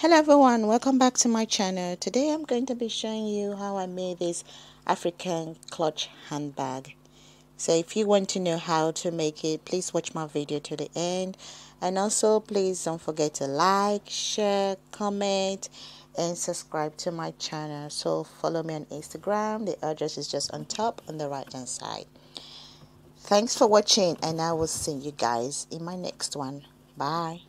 Hello everyone, welcome back to my channel. Today I'm going to be showing you how I made this African clutch handbag. So if you want to know how to make it, please watch my video to the end, and also please don't forget to like, share, comment and subscribe to my channel. So follow me on Instagram, the address is just on top on the right hand side. Thanks for watching and I will see you guys in my next one. Bye.